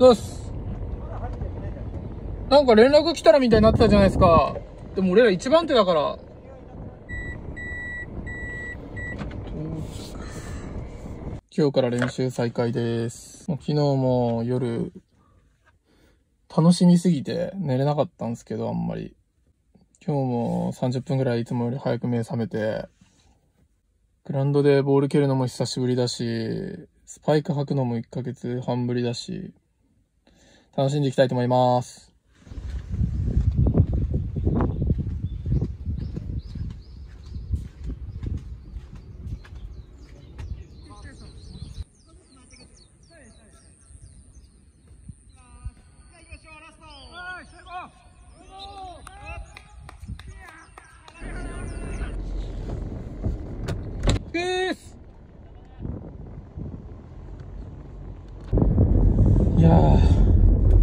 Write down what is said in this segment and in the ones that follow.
どうす。なんか連絡来たらみたいになってたじゃないですか。でも俺ら一番手だから。今日から練習再開です。もう昨日も夜、楽しみすぎて寝れなかったんですけど、あんまり。今日も30分ぐらいいつもより早く目覚めて、グラウンドでボール蹴るのも久しぶりだし、スパイク履くのも1ヶ月半ぶりだし、楽しんでいきたいと思います。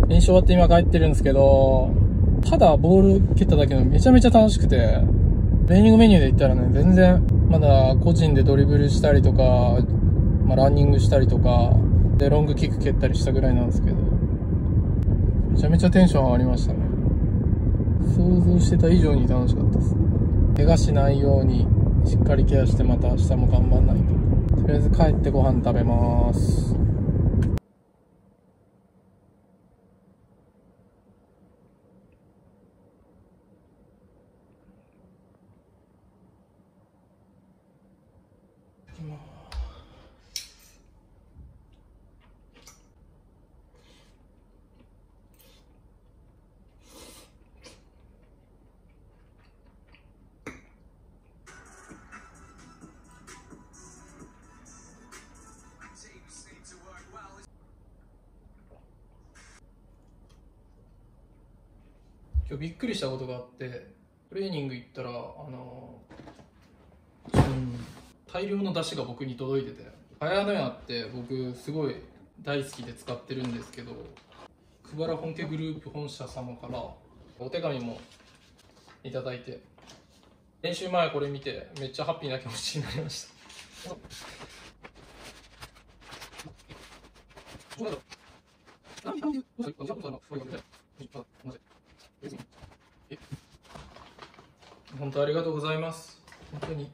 練習終わって今帰ってるんですけど、ただボール蹴っただけのめちゃめちゃ楽しくて、トレーニングメニューで言ったらね、全然まだ個人でドリブルしたりとか、まあ、ランニングしたりとかでロングキック蹴ったりしたぐらいなんですけど、めちゃめちゃテンション上がりましたね。想像してた以上に楽しかったです。怪我しないようにしっかりケアして、また明日も頑張んないと。とりあえず帰ってご飯食べます。今日びっくりしたことがあって、トレーニング行ったら大量の出汁が僕に届いてて、茅乃舎って僕すごい大好きで使ってるんですけど、久原本家グループ本社様からお手紙もいただいて、練習前これ見てめっちゃハッピーな気持ちになりました本当ありがとうございます。本当に。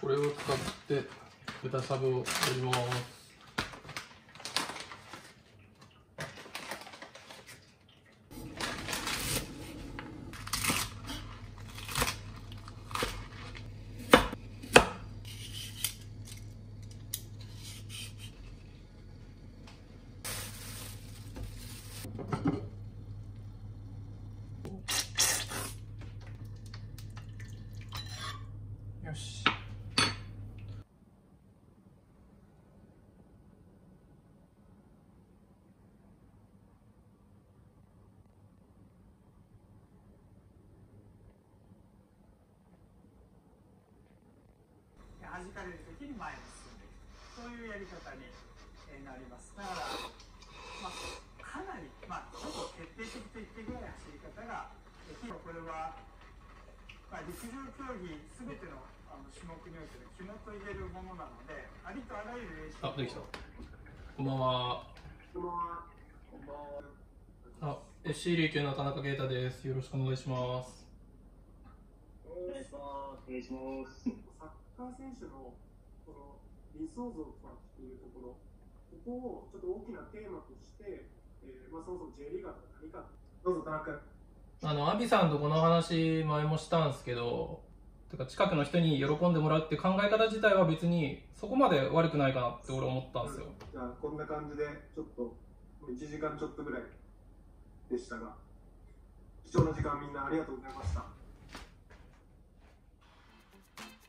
これを使って豚しゃぶを取ります。よし。弾かれる時に前に進んでいく、そういうやり方になります。だから、かなり、ちょっと徹底的といってぐらい走り方ができる。これは陸上競技すべての種目における肝と言えるものなので、ありとあらゆる練習。できた。こんばんは。こんばんは。こんばんは。FC 琉球の田中圭太です。よろしくお願いします。お願いします。お願いします。サッカー選手のこの理想像とはっていうところ、ここをちょっと大きなテーマとして、そもそも J リーガーと何か。どうぞ田中君。アビさんとこの話前もしたんですけど、てか近くの人に喜んでもらうっていう考え方自体は別にそこまで悪くないかなって俺思ったんですよ。じゃあこんな感じでちょっと1時間ちょっとぐらいでしたが、貴重な時間みんなありがとうございました。